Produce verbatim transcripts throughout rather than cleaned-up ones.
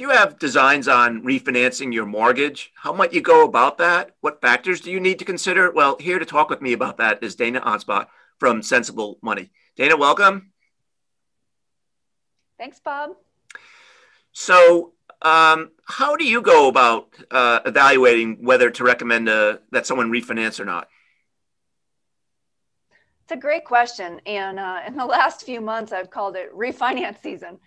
Do you have designs on refinancing your mortgage? How might you go about that? What factors do you need to consider? Well, here to talk with me about that is Dana Anspach from Sensible Money. Dana, welcome. Thanks, Bob. So um, how do you go about uh, evaluating whether to recommend uh, that someone refinance or not? It's a great question. And uh, in the last few months, I've called it refinance season.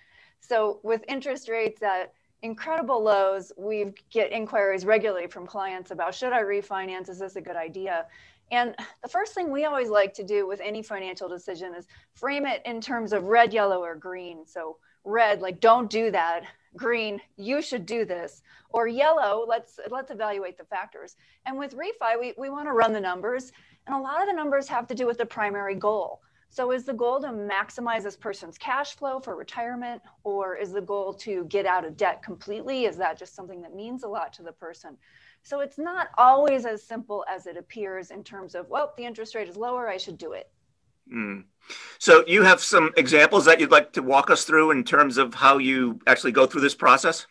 So with interest rates at incredible lows, we get inquiries regularly from clients about, should I refinance? Is this a good idea? And the first thing we always like to do with any financial decision is frame it in terms of red, yellow, or green. So red, like don't do that. Green, you should do this. Or yellow, let's let's evaluate the factors. And with refi, we, we want to run the numbers. And a lot of the numbers have to do with the primary goal. So is the goal to maximize this person's cash flow for retirement, or is the goal to get out of debt completely? Is that just something that means a lot to the person? So it's not always as simple as it appears in terms of, well, the interest rate is lower, I should do it. Mm. So you have some examples that you'd like to walk us through in terms of how you actually go through this process?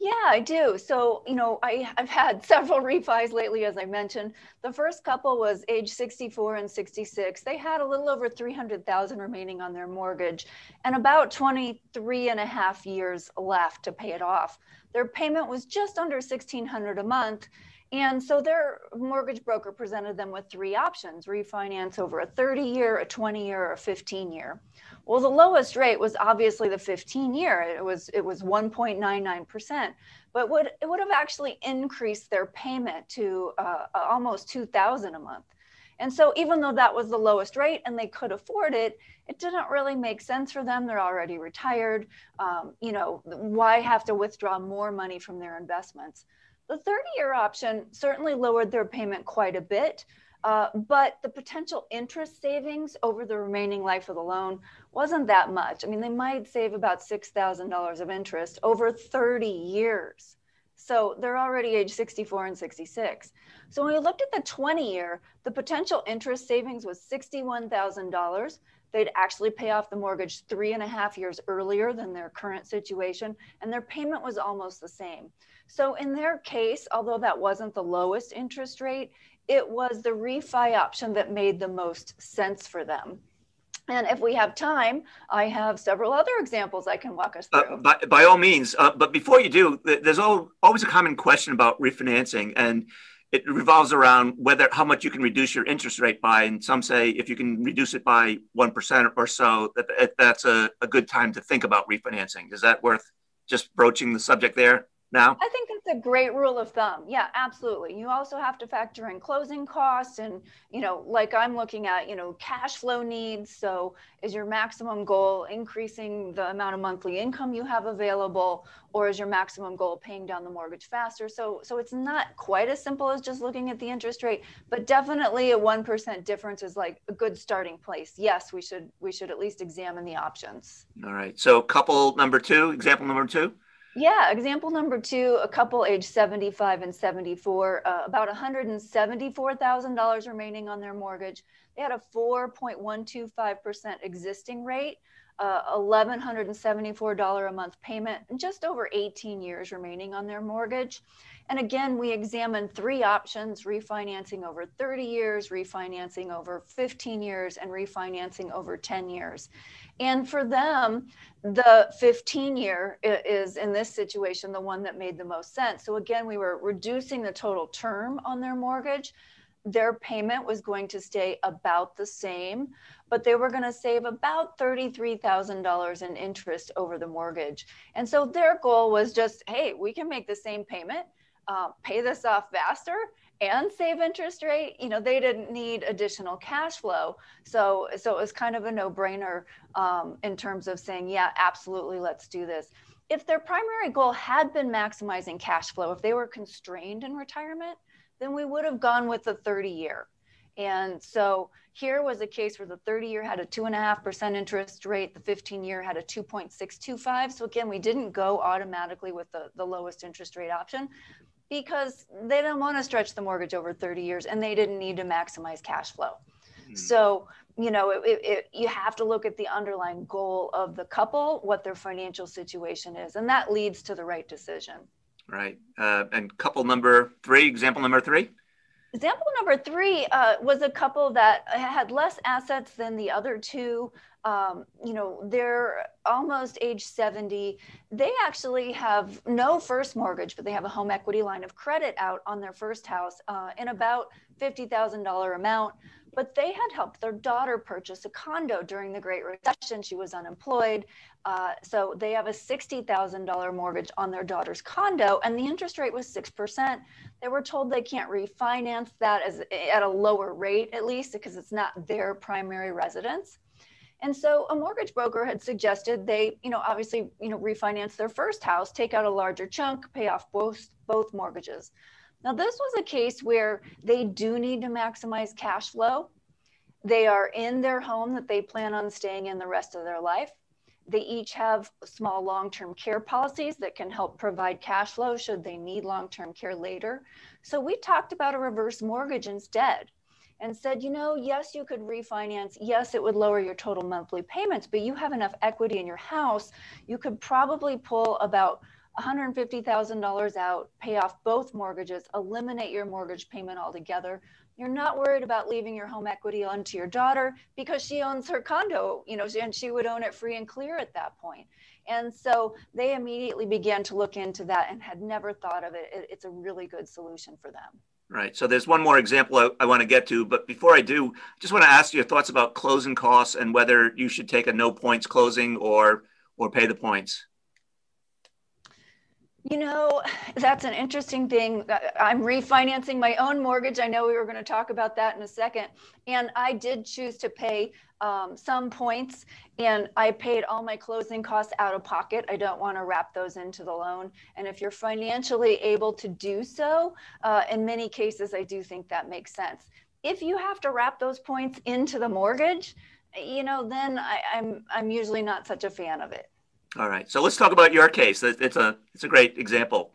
Yeah, I do. So, you know, I, I've had several refis lately, as I mentioned. The first couple was age sixty-four and sixty-six. They had a little over three hundred thousand dollars remaining on their mortgage and about twenty-three and a half years left to pay it off. Their payment was just under sixteen hundred dollars a month. And so their mortgage broker presented them with three options: refinance over a thirty year, a twenty year, or a fifteen year. Well, the lowest rate was obviously the fifteen year. It was it was one point nine nine percent, but would it would have actually increased their payment to uh, almost two thousand dollars a month. And so even though that was the lowest rate and they could afford it, it didn't really make sense for them. They're already retired. Um, you know, why have to withdraw more money from their investments? The thirty year option certainly lowered their payment quite a bit, uh, but the potential interest savings over the remaining life of the loan wasn't that much. I mean, they might save about six thousand dollars of interest over thirty years. So they're already age sixty-four and sixty-six. So when we looked at the twenty year, the potential interest savings was sixty-one thousand dollars. They'd actually pay off the mortgage three and a half years earlier than their current situation, and their payment was almost the same. So in their case, although that wasn't the lowest interest rate, it was the refi option that made the most sense for them. And if we have time, I have several other examples I can walk us through. Uh, by, by all means, uh, but before you do, there's all, always a common question about refinancing, and it revolves around whether how much you can reduce your interest rate by, and some say if you can reduce it by one percent or so, that, that's a, a good time to think about refinancing. Is that worth just broaching the subject there now? I think that's a great rule of thumb. Yeah, absolutely. You also have to factor in closing costs and, you know, like I'm looking at, you know, cash flow needs. So is your maximum goal increasing the amount of monthly income you have available, or is your maximum goal paying down the mortgage faster? So, so it's not quite as simple as just looking at the interest rate, but definitely a one percent difference is like a good starting place. Yes, we should, we should at least examine the options. All right. So couple number two, example number two. Yeah, example number two, a couple age seventy-five and seventy-four, uh, about one hundred seventy-four thousand dollars remaining on their mortgage. They had a four point one two five percent existing rate, uh, one thousand one hundred seventy-four dollars a month payment, and just over eighteen years remaining on their mortgage. And again, we examined three options: refinancing over thirty years, refinancing over fifteen years, and refinancing over ten years. And for them, the fifteen year is, in this situation, the one that made the most sense. So again, we were reducing the total term on their mortgage. Their payment was going to stay about the same, but they were going to save about thirty-three thousand dollars in interest over the mortgage. And so their goal was just, hey, we can make the same payment, uh, pay this off faster, and save interest rate. You know, they didn't need additional cash flow. So, so it was kind of a no-brainer um, in terms of saying, yeah, absolutely, let's do this. If their primary goal had been maximizing cash flow, if they were constrained in retirement, then we would have gone with the thirty year. And so here was a case where the thirty year had a two and a half percent interest rate. The fifteen year had a two point six two five. So again, we didn't go automatically with the, the lowest interest rate option, because they didn't want to stretch the mortgage over thirty years and they didn't need to maximize cash flow. Mm-hmm. So you know, it, it, it, you have to look at the underlying goal of the couple, what their financial situation is, and that leads to the right decision. Right. Uh, and couple number three, example number three? Example number three uh, was a couple that had less assets than the other two. Um, you know, they're almost age seventy. They actually have no first mortgage, but they have a home equity line of credit out on their first house uh, in about fifty thousand dollars amount. But they had helped their daughter purchase a condo during the Great Recession. She was unemployed. Uh, so they have a sixty thousand dollars mortgage on their daughter's condo, and the interest rate was six percent. They were told they can't refinance that as, at a lower rate, at least, because it's not their primary residence. And so a mortgage broker had suggested they, you know, obviously, you know, refinance their first house, take out a larger chunk, pay off both, both mortgages. Now, this was a case where they do need to maximize cash flow. They are in their home that they plan on staying in the rest of their life. They each have small long-term care policies that can help provide cash flow should they need long-term care later. So we talked about a reverse mortgage instead and said, you know, yes, you could refinance. Yes, it would lower your total monthly payments, but you have enough equity in your house. You could probably pull about one hundred fifty thousand dollars out, pay off both mortgages, eliminate your mortgage payment altogether. You're not worried about leaving your home equity onto your daughter because she owns her condo, you know, and she would own it free and clear at that point. And so they immediately began to look into that and had never thought of it. It's a really good solution for them. Right. So there's one more example I, I want to get to, but before I do, I just want to ask your thoughts about closing costs and whether you should take a no points closing or or pay the points. You know, that's an interesting thing. I'm refinancing my own mortgage. I know we were going to talk about that in a second. And I did choose to pay um, some points, and I paid all my closing costs out of pocket. I don't want to wrap those into the loan. And if you're financially able to do so, uh, in many cases, I do think that makes sense. If you have to wrap those points into the mortgage, you know, then I, I'm, I'm usually not such a fan of it. All right. So let's talk about your case. It's a, it's a great example.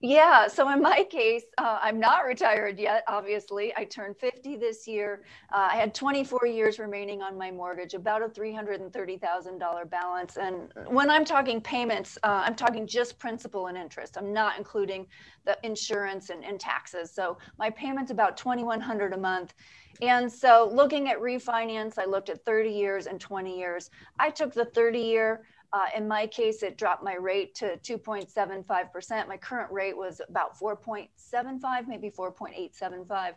Yeah. So in my case, uh, I'm not retired yet, obviously. I turned fifty this year. Uh, I had twenty-four years remaining on my mortgage, about a three hundred thirty thousand dollars balance. And when I'm talking payments, uh, I'm talking just principal and interest. I'm not including the insurance and, and taxes. So my payment's about twenty-one hundred dollars a month. And so looking at refinance, I looked at thirty years and twenty years. I took the thirty year. Uh, in my case, it dropped my rate to two point seven five percent. My current rate was about four point seven five, maybe four point eight seven five.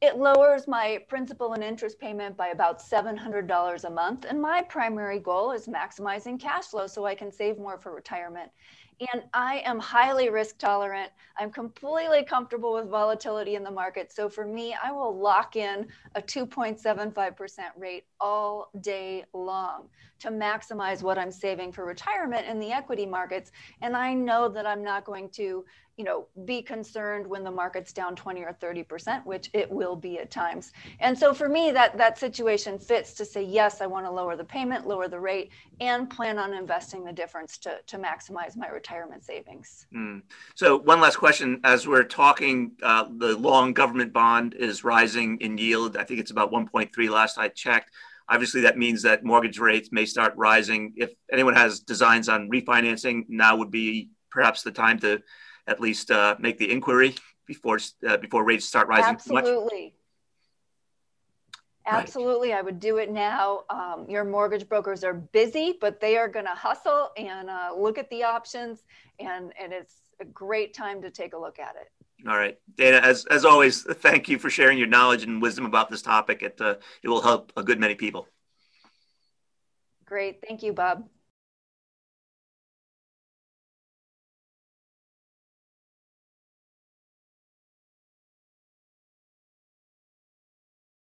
It lowers my principal and interest payment by about seven hundred dollars a month. And my primary goal is maximizing cash flow so I can save more for retirement. And I am highly risk tolerant. I'm completely comfortable with volatility in the market. So for me, I will lock in a two point seven five percent rate all day long to maximize what I'm saving for retirement in the equity markets. And I know that I'm not going to, you know, be concerned when the market's down twenty or thirty percent, which it will be at times. And so for me, that, that situation fits to say, yes, I want to lower the payment, lower the rate, and plan on investing the difference to, to maximize my retirement. retirement savings. Mm. So one last question, as we're talking, uh, the long government bond is rising in yield. I think it's about one point three last I checked. Obviously, that means that mortgage rates may start rising. If anyone has designs on refinancing, now would be perhaps the time to at least uh, make the inquiry before, uh, before rates start rising. Absolutely. Too much. Absolutely. I would do it now. Um, your mortgage brokers are busy, but they are going to hustle and uh, look at the options. And, and it's a great time to take a look at it. All right. Dana, as, as always, thank you for sharing your knowledge and wisdom about this topic. It, uh, it will help a good many people. Great. Thank you, Bob.